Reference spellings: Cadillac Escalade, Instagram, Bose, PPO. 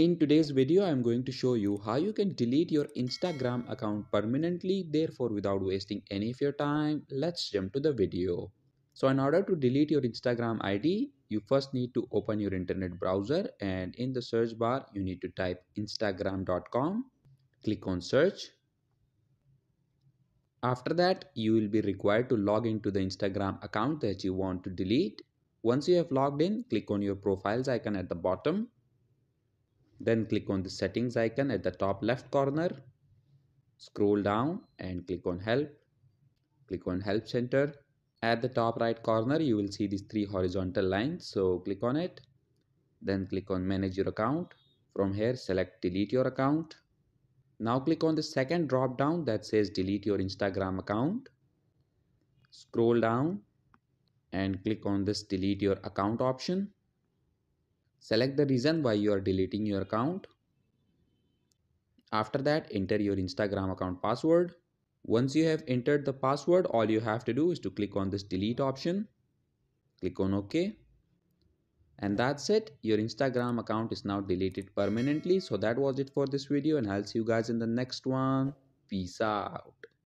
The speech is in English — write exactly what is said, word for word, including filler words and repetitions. In today's video, I am going to show you how you can delete your Instagram account permanently, therefore without wasting any of your time. Let's jump to the video. So in order to delete your Instagram I D, you first need to open your internet browser and in the search bar, you need to type instagram dot com. Click on search. After that, you will be required to log into the Instagram account that you want to delete. Once you have logged in, click on your profiles icon at the bottom. Then click on the settings icon at the top left corner. Scroll down and click on help. Click on help center. At the top right corner, you will see these three horizontal lines. So click on it. Then click on manage your account. From here, select delete your account. Now click on the second drop down that says delete your Instagram account. Scroll down and click on this delete your account option. Select the reason why you are deleting your account. After that, enter your Instagram account password. Once you have entered the password, all you have to do is to click on this delete option. Click on OK. And that's it. Your Instagram account is now deleted permanently. So that was it for this video and I'll see you guys in the next one. Peace out.